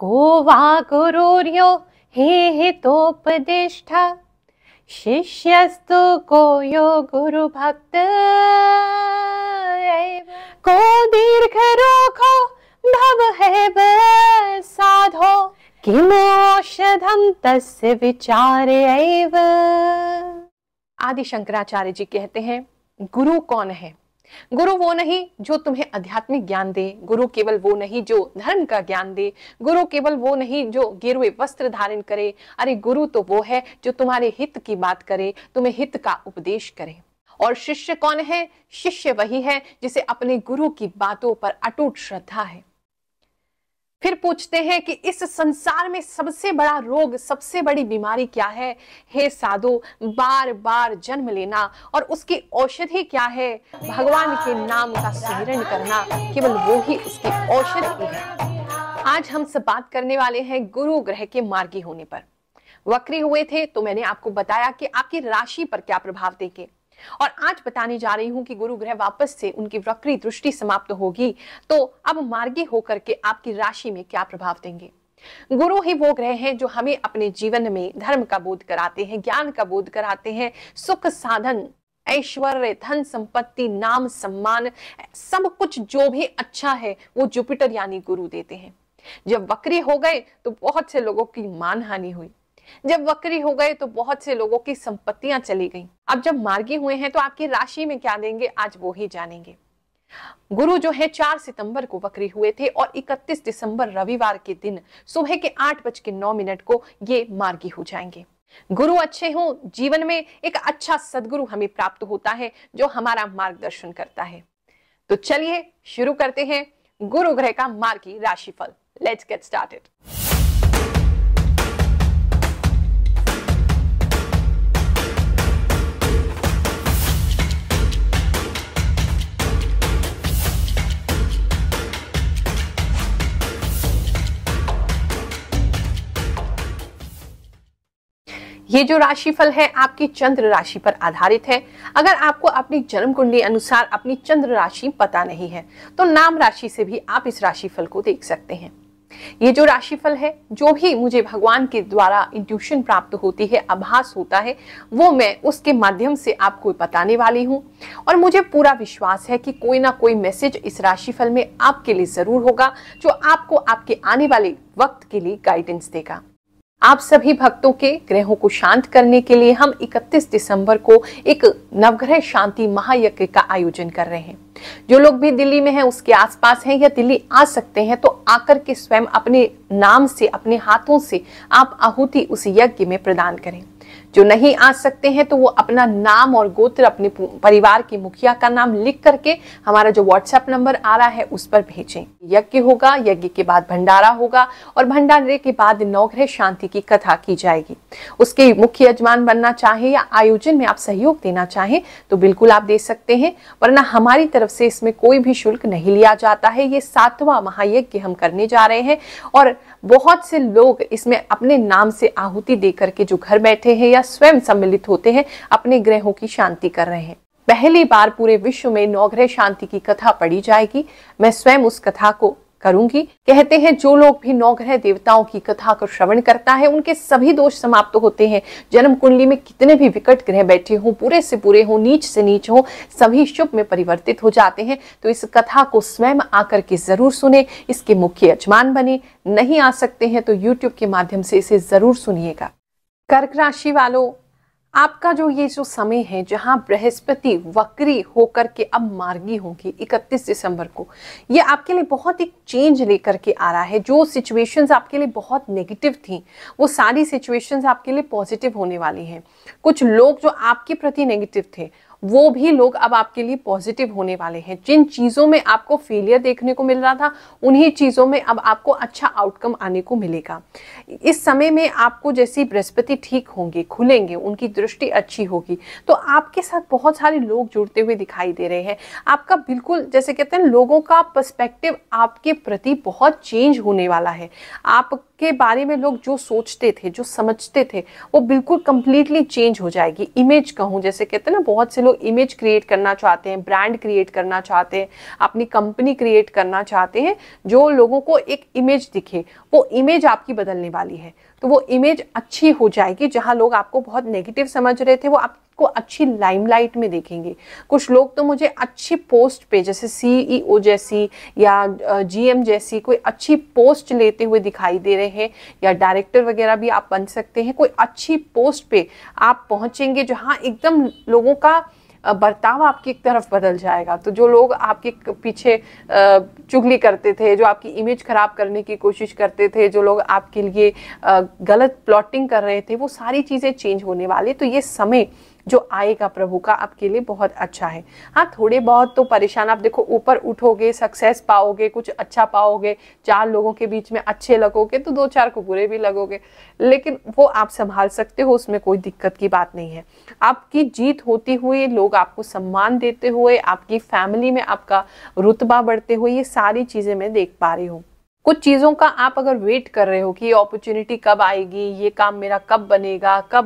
को वा गुरुर्यो हेतोपदिष्ठा शिष्यस्तु को यो गुरुभक्त को दीर्घ रोखो भव है साधो किम औषधम तस्य विचारे एव। आदि शंकराचार्य जी कहते हैं गुरु कौन है? गुरु वो नहीं जो तुम्हें आध्यात्मिक ज्ञान दे, गुरु केवल वो नहीं जो धर्म का ज्ञान दे, गुरु केवल वो नहीं जो गेरुए वस्त्र धारण करे। अरे गुरु तो वो है जो तुम्हारे हित की बात करे, तुम्हें हित का उपदेश करे। और शिष्य कौन है? शिष्य वही है जिसे अपने गुरु की बातों पर अटूट श्रद्धा है। फिर पूछते हैं कि इस संसार में सबसे बड़ा रोग, सबसे बड़ी बीमारी क्या है? हे साधु, बार बार जन्म लेना। और उसकी औषधि क्या है? भगवान के नाम का स्मरण करना, केवल वो ही उसकी औषधि है। आज हम सब बात करने वाले हैं गुरु ग्रह के मार्गी होने पर। वक्री हुए थे तो मैंने आपको बताया कि आपकी राशि पर क्या प्रभाव देंगे, और आज बताने जा रही हूं कि गुरु ग्रह वापस से उनकी वक्री दृष्टि समाप्त होगी तो अब मार्गी होकर के आपकी राशि में क्या प्रभाव देंगे। गुरु ही वो ग्रह हैं जो हमें अपने जीवन में धर्म का बोध कराते हैं, ज्ञान का बोध कराते हैं, सुख साधन, ऐश्वर्य, धन संपत्ति, नाम सम्मान, सब कुछ जो भी अच्छा है वो जुपिटर यानी गुरु देते हैं। जब वक्री हो गए तो बहुत से लोगों की मानहानि हुई, जब वक्री हो गए तो बहुत से लोगों की संपत्तियां चली गईं। अब जब मार्गी हुए हैं तो आपकी राशि में क्या देंगे, आज वो ही जानेंगे। गुरु जो है 4 सितंबर को वक्री हुए थे और 31 दिसंबर रविवार के दिन सुबह के 8:09 को ये मार्गी हो जाएंगे। गुरु अच्छे हों, जीवन में एक अच्छा सदगुरु हमें प्राप्त होता है जो हमारा मार्गदर्शन करता है। तो चलिए शुरू करते हैं गुरु ग्रह का मार्गी राशिफल। Let's get started. ये जो राशिफल है आपकी चंद्र राशि पर आधारित है। अगर आपको अपनी जन्म कुंडली अनुसार अपनी चंद्र राशि पता नहीं है तो नाम राशि से भी आप इस राशिफल को देख सकते हैं। ये जो राशिफल है, जो भी मुझे भगवान के द्वारा इंट्यूशन प्राप्त होती है, आभास होता है, वो मैं उसके माध्यम से आपको बताने वाली हूँ। और मुझे पूरा विश्वास है कि कोई ना कोई मैसेज इस राशिफल में आपके लिए जरूर होगा जो आपको आपके आने वाले वक्त के लिए गाइडेंस देगा। आप सभी भक्तों के ग्रहों को शांत करने के लिए हम 31 दिसंबर को एक नवग्रह शांति महायज्ञ का आयोजन कर रहे हैं। जो लोग भी दिल्ली में हैं, उसके आसपास हैं या दिल्ली आ सकते हैं तो आकर के स्वयं अपने नाम से, अपने हाथों से आप आहुति उस यज्ञ में प्रदान करें। जो नहीं आ सकते हैं तो वो अपना नाम और गोत्र, अपने परिवार के मुखिया का नाम लिख करके हमारा जो व्हाट्सएप नंबर आ रहा है उस पर भेजें। यज्ञ होगा, यज्ञ के बाद भंडारा होगा और भंडारे के बाद नवग्रह शांति की कथा की जाएगी। उसके मुख्य यजमान बनना चाहे या आयोजन में आप सहयोग देना चाहें तो बिल्कुल आप दे सकते हैं, वरना हमारी तरफ से इसमें कोई भी शुल्क नहीं लिया जाता है। ये 7वां महायज्ञ हम करने जा रहे हैं और बहुत से लोग इसमें अपने नाम से आहुति दे करके जो घर बैठे हैं या स्वयं सम्मिलित होते हैं अपने ग्रहों की शांति कर रहे हैं। पहली बार पूरे विश्व में नवग्रह शांति की कथा पढ़ी जाएगी। मैं स्वयं उस कथा को करूंगी। कहते हैं जो लोग भी नवग्रह देवताओं की कथा को श्रवण करता है उनके सभी दोष समाप्त होते हैं। जन्म कुंडली में कितने भी विकट ग्रह बैठे हों, पूरे से पूरे हों, नीच से नीच हों, सभी शुभ में परिवर्तित हो जाते हैं। तो इस कथा को स्वयं आकर के जरूर सुने, इसके मुख्य यजमान बने। नहीं आ सकते हैं तो यूट्यूब के माध्यम से इसे जरूर सुनिएगा। कर्क राशि वालों, आपका जो ये जो समय है जहां बृहस्पति वक्री होकर के अब मार्गी होंगी 31 दिसंबर को, ये आपके लिए बहुत एक चेंज लेकर के आ रहा है। जो सिचुएशंस आपके लिए बहुत नेगेटिव थी वो सारी सिचुएशंस आपके लिए पॉजिटिव होने वाली हैं। कुछ लोग जो आपके प्रति नेगेटिव थे वो भी लोग अब आपके लिए पॉजिटिव होने वाले हैं। जिन चीज़ों में आपको फेलियर देखने को मिल रहा था उन्हीं चीज़ों में अब आपको अच्छा आउटकम आने को मिलेगा। इस समय में आपको जैसे बृहस्पति ठीक होंगे, खुलेंगे, उनकी दृष्टि अच्छी होगी तो आपके साथ बहुत सारे लोग जुड़ते हुए दिखाई दे रहे हैं। आपका बिल्कुल जैसे कहते हैं लोगों का पर्सपेक्टिव आपके प्रति बहुत चेंज होने वाला है। आपके बारे में लोग जो सोचते थे, जो समझते थे, वो बिल्कुल कम्प्लीटली चेंज हो जाएगी। इमेज कहूँ, जैसे कहते हैं ना बहुत से लोग इमेज क्रिएट करना चाहते हैं, ब्रांड क्रिएट करना चाहते हैं, अपनी कंपनी क्रिएट करना चाहते हैं, जो लोगों को एक इमेज दिखे, वो इमेज आपकी बदलने वाली है। तो वो इमेज अच्छी हो जाएगी। जहाँ लोग आपको बहुत नेगेटिव समझ रहे थे, वो आपको अच्छी लाइमलाइट में देखेंगे। कुछ लोग तो मुझे अच्छी पोस्ट पे, जैसे CEO जैसी या GM जैसी कोई अच्छी पोस्ट लेते हुए दिखाई दे रहे हैं, या डायरेक्टर वगैरह भी आप बन सकते हैं। कोई अच्छी पोस्ट पे आप पहुँचेंगे जहाँ एकदम लोगों का बर्ताव आपकी एक तरफ बदल जाएगा। तो जो लोग आपके पीछे चुगली करते थे, जो आपकी इमेज खराब करने की कोशिश करते थे, जो लोग आपके लिए गलत प्लॉटिंग कर रहे थे, वो सारी चीज़ें चेंज होने वाली। तो ये समय जो आएगा प्रभु का आपके लिए बहुत अच्छा है। हाँ, थोड़े बहुत तो परेशान, आप देखो ऊपर उठोगे, सक्सेस पाओगे, कुछ अच्छा पाओगे, चार लोगों के बीच में अच्छे लगोगे तो दो चार को बुरे भी लगोगे, लेकिन वो आप संभाल सकते हो, उसमें कोई दिक्कत की बात नहीं है। आपकी जीत होती हुई, लोग आपको सम्मान देते हुए, आपकी फैमिली में आपका रुतबा बढ़ते हुए, ये सारी चीज़ें मैं देख पा रही हूँ। कुछ चीज़ों का आप अगर वेट कर रहे हो कि ये अपॉर्चुनिटी कब आएगी, ये काम मेरा कब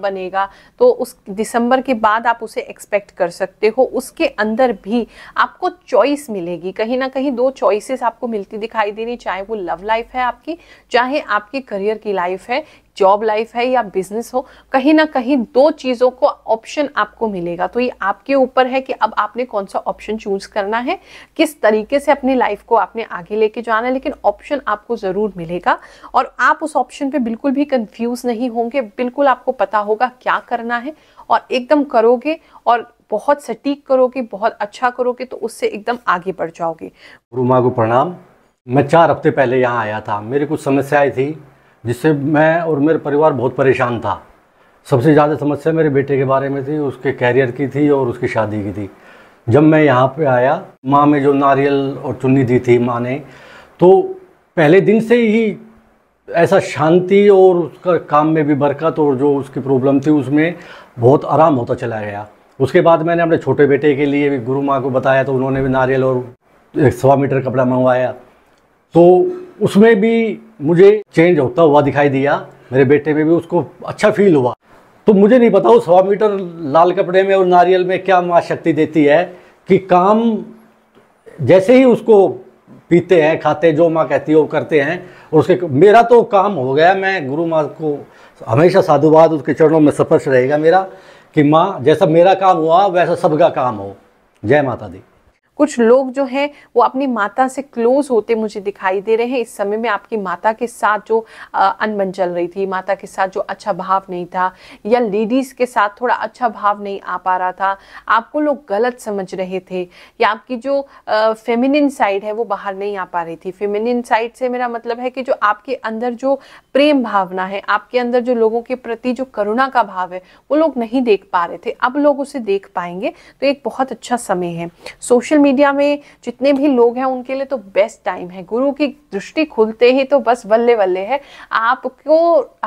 बनेगा तो उस दिसंबर के बाद आप उसे एक्सपेक्ट कर सकते हो। उसके अंदर भी आपको चॉइस मिलेगी, कहीं ना कहीं दो चॉइसेस आपको मिलती दिखाई दे रही, चाहे वो लव लाइफ है आपकी, चाहे आपकी करियर की लाइफ है, जॉब लाइफ है या बिजनेस हो, कहीं ना कहीं दो चीज़ों को ऑप्शन आपको मिलेगा। तो ये आपके ऊपर है कि अब आपने कौन सा ऑप्शन चूज करना है, किस तरीके से अपनी लाइफ को आपने आगे लेके जाना है, लेकिन ऑप्शन आपको ज़रूर मिलेगा। और आप उस ऑप्शन पे बिल्कुल भी कंफ्यूज नहीं होंगे, बिल्कुल आपको पता होगा क्या करना है, और एकदम करोगे और बहुत सटीक करोगे, बहुत अच्छा करोगे, तो उससे एकदम आगे बढ़ जाओगे। गुरु माँ को प्रणाम। मैं 4 हफ्ते पहले यहाँ आया था, मेरी कुछ समस्याएँ थी जिससे मैं और मेरा परिवार बहुत परेशान था। सबसे ज़्यादा समस्या मेरे बेटे के बारे में थी, उसके कैरियर की थी और उसकी शादी की थी। जब मैं यहाँ पे आया, माँ में जो नारियल और चुन्नी दी थी माँ ने, तो पहले दिन से ही ऐसा शांति और उसका काम में भी बरकत और जो उसकी प्रॉब्लम थी उसमें बहुत आराम होता चला गया। उसके बाद मैंने अपने छोटे बेटे के लिए भी गुरु माँ को बताया, तो उन्होंने भी नारियल और 1.25 मीटर कपड़ा मंगवाया, तो उसमें भी मुझे चेंज होता हुआ दिखाई दिया। मेरे बेटे में भी उसको अच्छा फील हुआ। तो मुझे नहीं पता उस 1.25 मीटर लाल कपड़े में और नारियल में क्या माँ शक्ति देती है कि काम जैसे ही उसको पीते हैं, खाते हैं, जो माँ कहती है वो करते हैं। और उसके मेरा तो काम हो गया। मैं गुरु माँ को हमेशा साधुवाद, उसके चरणों में स्पर्श रहेगा मेरा कि माँ जैसा मेरा काम हुआ वैसा सबका काम हो। जय माता दी। कुछ लोग जो हैं वो अपनी माता से क्लोज होते मुझे दिखाई दे रहे हैं। इस समय में आपकी माता के साथ जो अनबन चल रही थी, माता के साथ जो अच्छा भाव नहीं था, या लेडीज़ के साथ थोड़ा अच्छा भाव नहीं आ पा रहा था, आपको लोग गलत समझ रहे थे, या आपकी जो फेमिनिन साइड है वो बाहर नहीं आ पा रही थी। फेमिनिन साइड से मेरा मतलब है कि जो आपके अंदर जो प्रेम भावना है, आपके अंदर जो लोगों के प्रति जो करुणा का भाव है, वो लोग नहीं देख पा रहे थे, अब लोग उसे देख पाएंगे। तो एक बहुत अच्छा समय है। सोशल मीडिया में जितने भी लोग हैं उनके लिए तो बेस्ट टाइम है। गुरु की दृष्टि खुलते ही तो बस बल्ले बल्ले है। आपको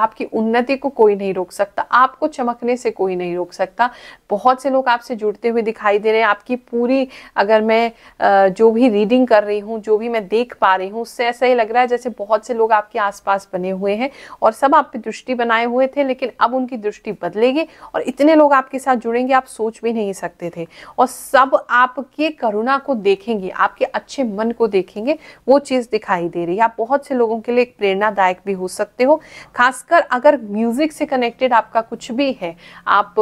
आपकी उन्नति को कोई नहीं रोक सकता, आपको चमकने से कोई नहीं रोक सकता। बहुत से लोग आपसे जुड़ते हुए दिखाई दे रहे हैं। आपकी पूरी अगर मैं जो भी रीडिंग कर रही हूँ, जो भी मैं देख पा रही हूँ, उससे ऐसा ही लग रहा है जैसे बहुत से लोग आपके आसपास बने हुए हैं और सब आप पे दृष्टि बनाए हुए थे, लेकिन अब उनकी दृष्टि बदलेगी और इतने लोग आपके साथ जुड़ेंगे आप सोच भी नहीं सकते थे। और सब आपके करुणा को देखेंगे, आपके अच्छे मन को देखेंगे, वो चीज दिखाई दे रही है। आप बहुत से लोगों के लिए एक प्रेरणादायक भी हो सकते हो, खासकर अगर म्यूजिक से कनेक्टेड आपका कुछ भी है, आप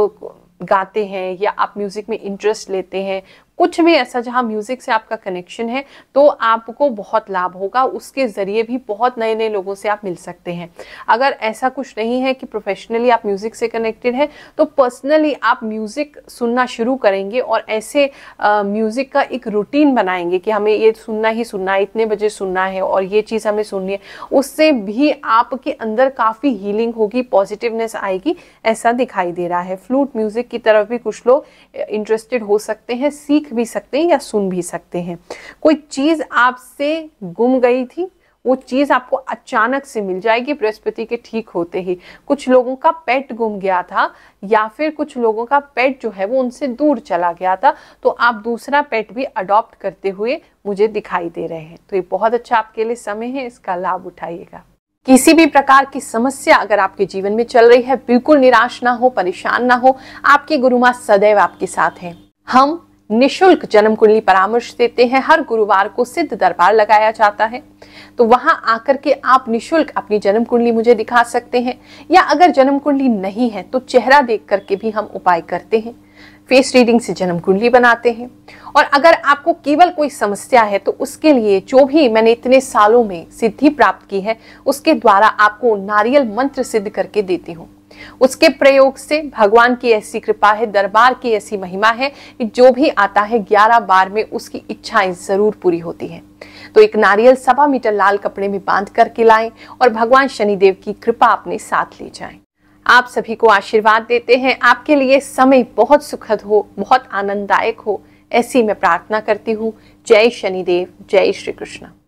गाते हैं या आप म्यूजिक में इंटरेस्ट लेते हैं, कुछ भी ऐसा जहां म्यूजिक से आपका कनेक्शन है, तो आपको बहुत लाभ होगा। उसके जरिए भी बहुत नए नए लोगों से आप मिल सकते हैं। अगर ऐसा कुछ नहीं है कि प्रोफेशनली आप म्यूजिक से कनेक्टेड हैं, तो पर्सनली आप म्यूजिक सुनना शुरू करेंगे और ऐसे म्यूजिक का एक रूटीन बनाएंगे कि हमें ये सुनना ही सुनना है, इतने बजे सुनना है और ये चीज़ हमें सुननी है। उससे भी आपके अंदर काफ़ी हीलिंग होगी, पॉजिटिवनेस आएगी, ऐसा दिखाई दे रहा है। फ्लूट म्यूजिक की तरफ भी कुछ लोग इंटरेस्टेड हो सकते हैं, सीख भी सकते हैं या सुन भी सकते हैं। कोई चीज आपसे गुम गई थी, वो चीज़ आपको अचानक से मिल जाएगी बृहस्पति के ठीक होते ही। कुछ लोगों का पेट गुम गया था, या फिर कुछ लोगों का पेट जो है वो उनसे दूर चला गया था, तो आप दूसरा पेट भी अडॉप्ट करते हुए मुझे दिखाई दे रहे हैं। तो ये बहुत अच्छा आपके लिए समय है, इसका लाभ उठाइएगा। किसी भी प्रकार की समस्या अगर आपके जीवन में चल रही है, बिल्कुल निराश ना हो, परेशान ना हो। आपकी गुरु माँ सदैव आपके साथ है। हम निशुल्क जन्म कुंडली परामर्श देते हैं। हर गुरुवार को सिद्ध दरबार लगाया जाता है, तो वहां आकर के आप निशुल्क अपनी जन्म कुंडली मुझे दिखा सकते हैं, या अगर जन्म कुंडली नहीं है तो चेहरा देख करके भी हम उपाय करते हैं। फेस रीडिंग से जन्म कुंडली बनाते हैं। और अगर आपको केवल कोई समस्या है तो उसके लिए जो भी मैंने इतने सालों में सिद्धि प्राप्त की है उसके द्वारा आपको नारियल मंत्र सिद्ध करके देती हूँ। उसके प्रयोग से भगवान की ऐसी कृपा है, दरबार की ऐसी महिमा है कि जो भी आता है 11 बार में उसकी इच्छाएं जरूर पूरी होती हैं। तो एक नारियल 1.25 मीटर लाल कपड़े में बांध करके लाएं और भगवान शनिदेव की कृपा अपने साथ ले जाएं। आप सभी को आशीर्वाद देते हैं, आपके लिए समय बहुत सुखद हो, बहुत आनंददायक हो, ऐसी मैं प्रार्थना करती हूँ। जय शनिदेव, जय श्री कृष्ण।